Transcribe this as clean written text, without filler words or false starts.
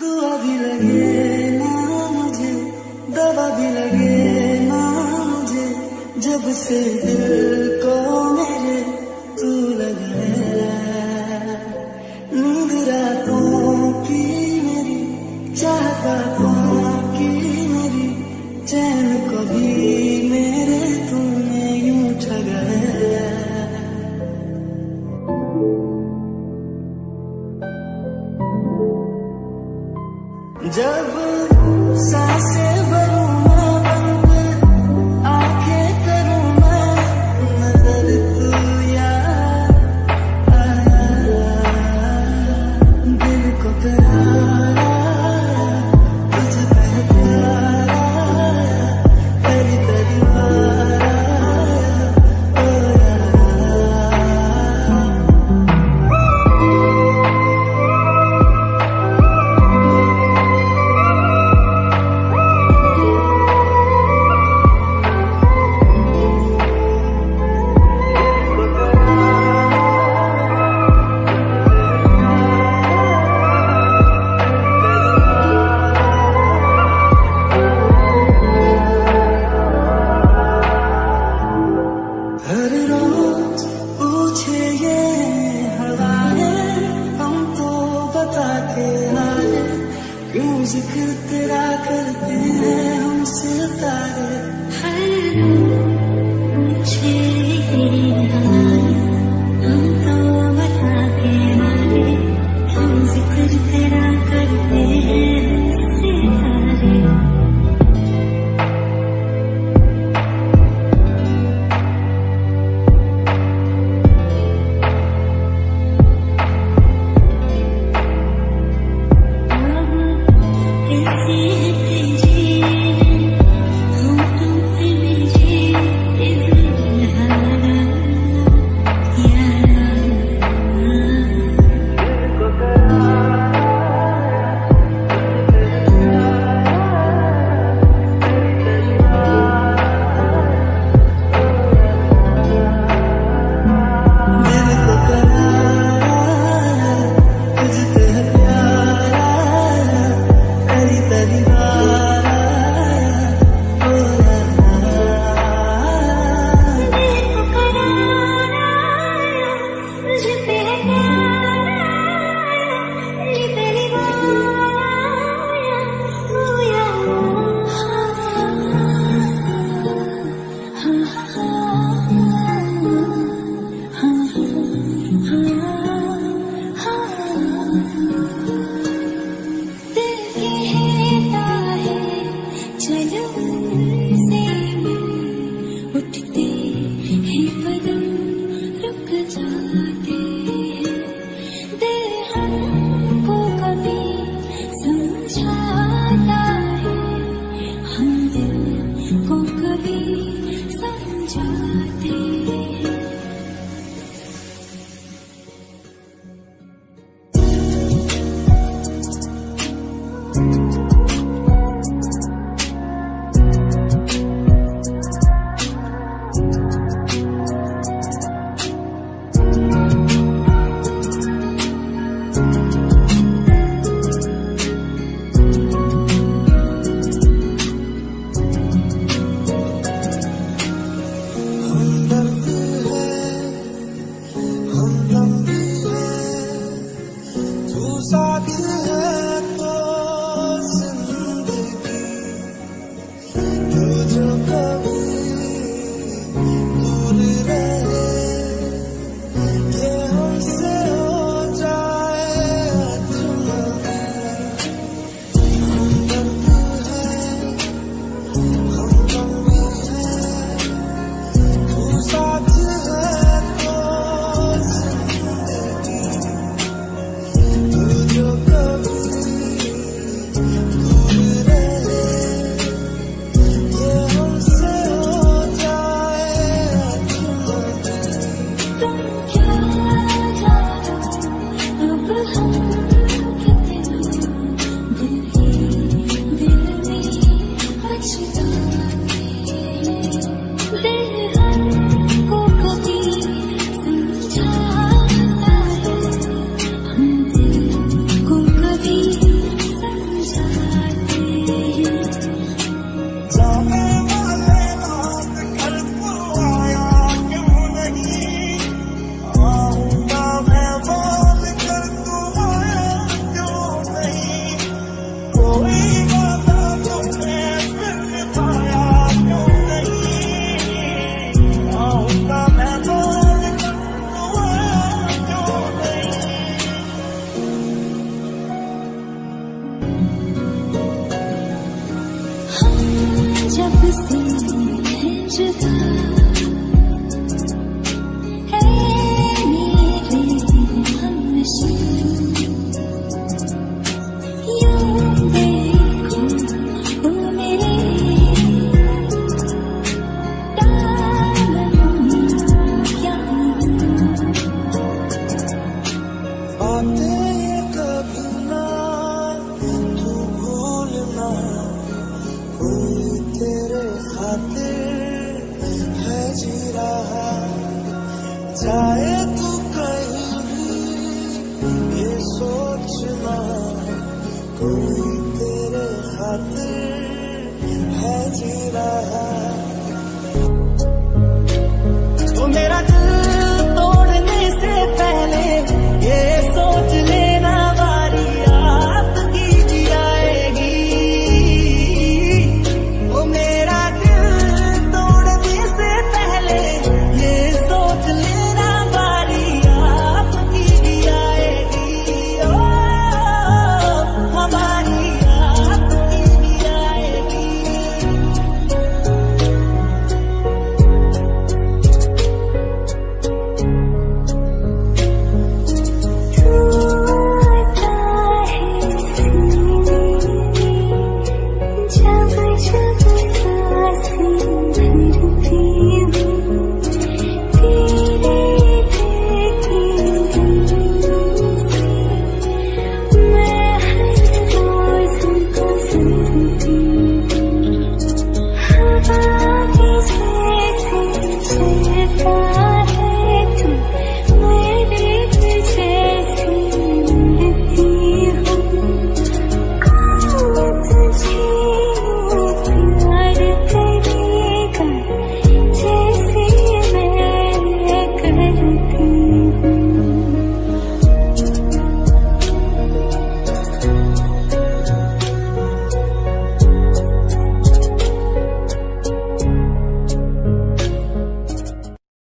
दुआ भी लगे ना मुझे, दवा भी लगे ना मुझे, जब से दिल को मेरे तू लगा है। नींद रातों की मेरी, चाहता बातों की मेरी, चैन को भी मेरे तूने यूं ठगा है। जब सांसें भरूं मैं बंद, आंखें करूं मैं नजर तू यार, दिल को प्यारा तुझे पहचाना, तेरी दीवारा ओ जिक्र तेरा करते हैं हम सितारे। हर रोज मुझे हम तो बताते हारे, हम जिक्र तेरा करते हैं हम सितारे। You're I